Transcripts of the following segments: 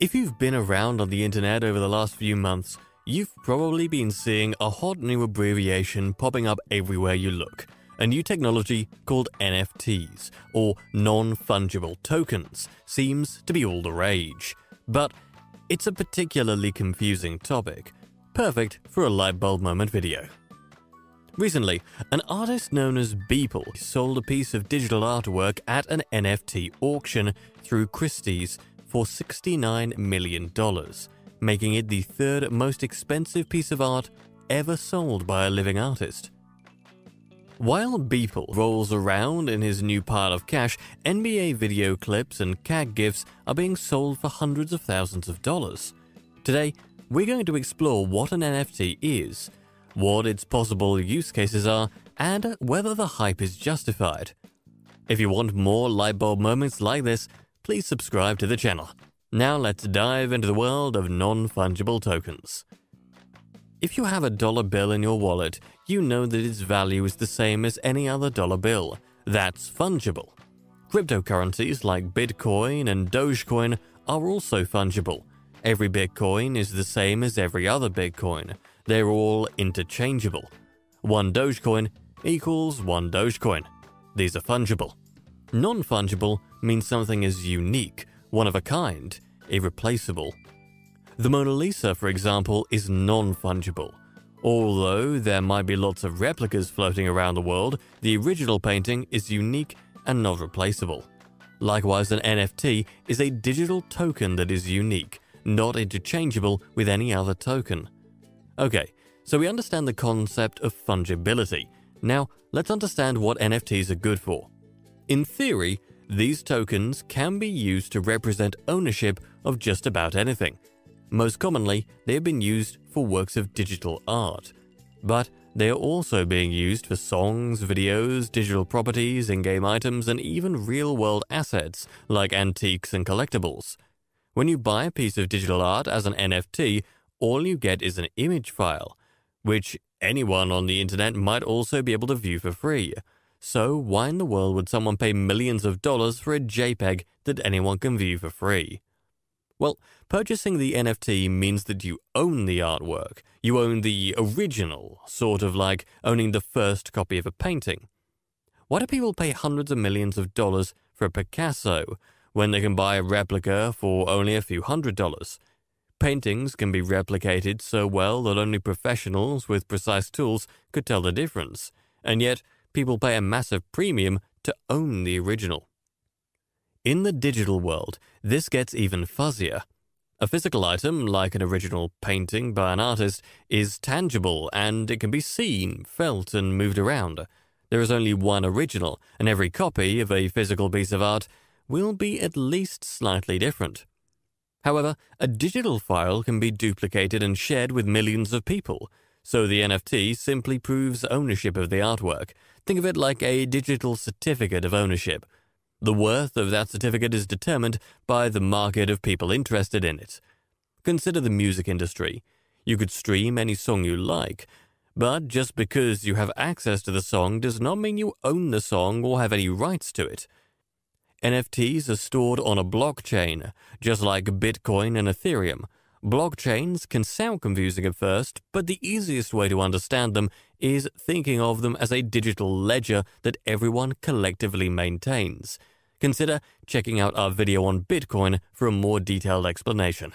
If you've been around on the internet over the last few months, you've probably been seeing a hot new abbreviation popping up everywhere you look. A new technology called NFTs, or Non-Fungible Tokens, seems to be all the rage. But it's a particularly confusing topic, perfect for a light bulb moment video. Recently, an artist known as Beeple sold a piece of digital artwork at an NFT auction through Christie's for $69 million, making it the third most expensive piece of art ever sold by a living artist. While Beeple rolls around in his new pile of cash, NBA video clips and cat gifs are being sold for hundreds of thousands of dollars. Today, we're going to explore what an NFT is, what its possible use cases are, and whether the hype is justified. If you want more lightbulb moments like this, please subscribe to the channel. Now let's dive into the world of non-fungible tokens. If you have a dollar bill in your wallet, you know that its value is the same as any other dollar bill. That's fungible. Cryptocurrencies like Bitcoin and Dogecoin are also fungible. Every Bitcoin is the same as every other Bitcoin. They're all interchangeable. One Dogecoin equals one Dogecoin. These are fungible. Non-fungible means something is unique, one of a kind, irreplaceable. The Mona Lisa, for example, is non-fungible. Although there might be lots of replicas floating around the world, the original painting is unique and not replaceable. Likewise, an NFT is a digital token that is unique, not interchangeable with any other token. Okay, so we understand the concept of fungibility. Now, let's understand what NFTs are good for. In theory, these tokens can be used to represent ownership of just about anything. Most commonly, they have been used for works of digital art. But they are also being used for songs, videos, digital properties, in-game items, and even real-world assets like antiques and collectibles. When you buy a piece of digital art as an NFT, all you get is an image file, which anyone on the internet might also be able to view for free. So why in the world would someone pay millions of dollars for a JPEG that anyone can view for free? Well, purchasing the NFT means that you own the artwork. You own the original, sort of like owning the first copy of a painting. Why do people pay hundreds of millions of dollars for a Picasso when they can buy a replica for only a few $100s? Paintings can be replicated so well that only professionals with precise tools could tell the difference, and yet people pay a massive premium to own the original. In the digital world, this gets even fuzzier. A physical item, like an original painting by an artist, is tangible and it can be seen, felt, and moved around. There is only one original, and every copy of a physical piece of art will be at least slightly different. However, a digital file can be duplicated and shared with millions of people, so the NFT simply proves ownership of the artwork. Think of it like a digital certificate of ownership. The worth of that certificate is determined by the market of people interested in it. Consider the music industry. You could stream any song you like, but just because you have access to the song does not mean you own the song or have any rights to it. NFTs are stored on a blockchain, just like Bitcoin and Ethereum. Blockchains can sound confusing at first, but the easiest way to understand them is thinking of them as a digital ledger that everyone collectively maintains. Consider checking out our video on Bitcoin for a more detailed explanation.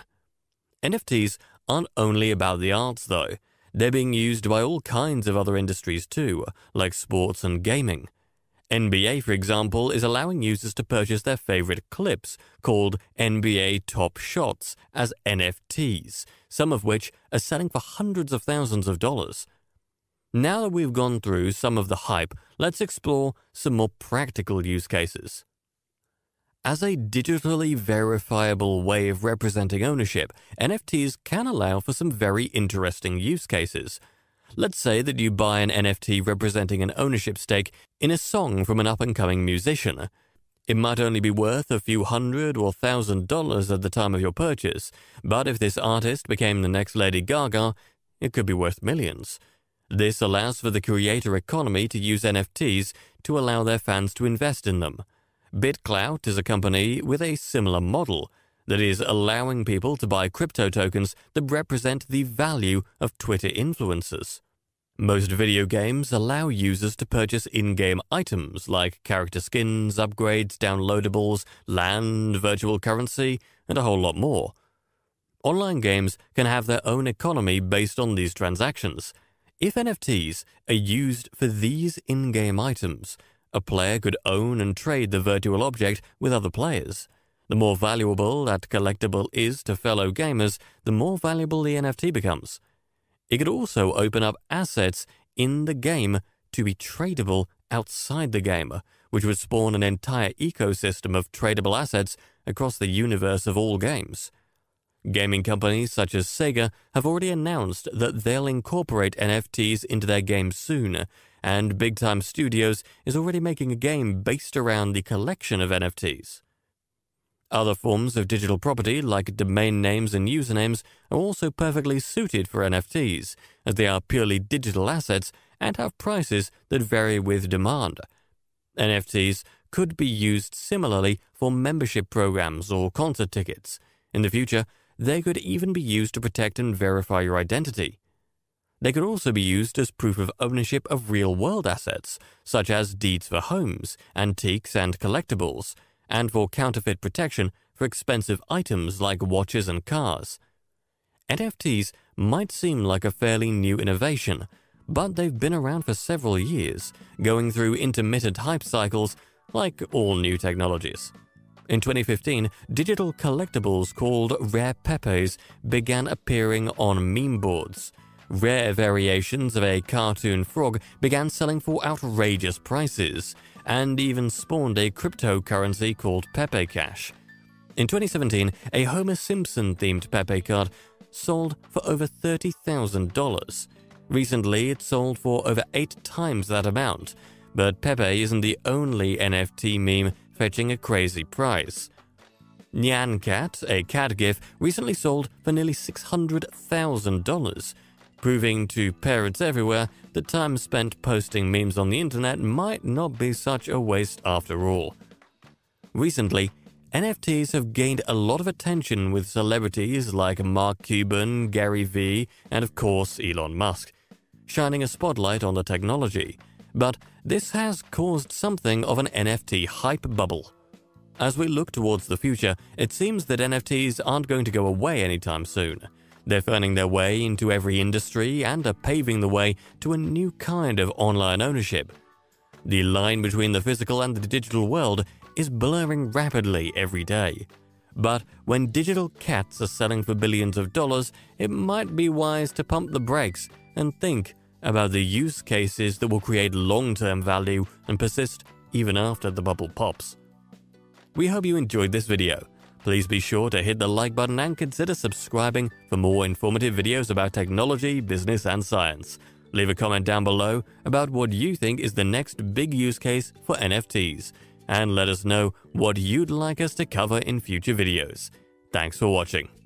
NFTs aren't only about the arts, though. They're being used by all kinds of other industries too, like sports and gaming. NBA, for example, is allowing users to purchase their favorite clips, called NBA Top Shots, as NFTs, some of which are selling for hundreds of thousands of dollars. Now that we've gone through some of the hype, let's explore some more practical use cases. As a digitally verifiable way of representing ownership, NFTs can allow for some very interesting use cases. Let's say that you buy an NFT representing an ownership stake in a song from an up-and-coming musician. It might only be worth a few hundred or $1,000 at the time of your purchase, but if this artist became the next Lady Gaga, it could be worth millions. This allows for the creator economy to use NFTs to allow their fans to invest in them. BitClout is a company with a similar model. that is allowing people to buy crypto tokens that represent the value of Twitter influencers. Most video games allow users to purchase in-game items like character skins, upgrades, downloadables, land, virtual currency, and a whole lot more. Online games can have their own economy based on these transactions. If NFTs are used for these in-game items, a player could own and trade the virtual object with other players. The more valuable that collectible is to fellow gamers, the more valuable the NFT becomes. It could also open up assets in the game to be tradable outside the game, which would spawn an entire ecosystem of tradable assets across the universe of all games. Gaming companies such as Sega have already announced that they'll incorporate NFTs into their games soon, and Big Time Studios is already making a game based around the collection of NFTs. Other forms of digital property, like domain names and usernames, are also perfectly suited for NFTs, as they are purely digital assets and have prices that vary with demand. NFTs could be used similarly for membership programs or concert tickets. In the future, they could even be used to protect and verify your identity. They could also be used as proof of ownership of real-world assets, such as deeds for homes, antiques and collectibles, and for counterfeit protection for expensive items like watches and cars. NFTs might seem like a fairly new innovation, but they've been around for several years, going through intermittent hype cycles like all new technologies. In 2015, digital collectibles called Rare Pepes began appearing on meme boards. Rare variations of a cartoon frog began selling for outrageous prices, and even spawned a cryptocurrency called Pepe Cash. In 2017, a Homer Simpson-themed Pepe card sold for over $30,000. Recently, it sold for over 8 times that amount, but Pepe isn't the only NFT meme fetching a crazy price. Nyan Cat, a cat gif, recently sold for nearly $600,000, proving to parents everywhere that time spent posting memes on the internet might not be such a waste after all. Recently, NFTs have gained a lot of attention with celebrities like Mark Cuban, Gary Vee, and of course Elon Musk, shining a spotlight on the technology. But this has caused something of an NFT hype bubble. As we look towards the future, it seems that NFTs aren't going to go away anytime soon. They're finding their way into every industry and are paving the way to a new kind of online ownership. The line between the physical and the digital world is blurring rapidly every day. But when digital cats are selling for billions of dollars, it might be wise to pump the brakes and think about the use cases that will create long-term value and persist even after the bubble pops. We hope you enjoyed this video. Please be sure to hit the like button and consider subscribing for more informative videos about technology, business, and science. Leave a comment down below about what you think is the next big use case for NFTs, and let us know what you'd like us to cover in future videos. Thanks for watching.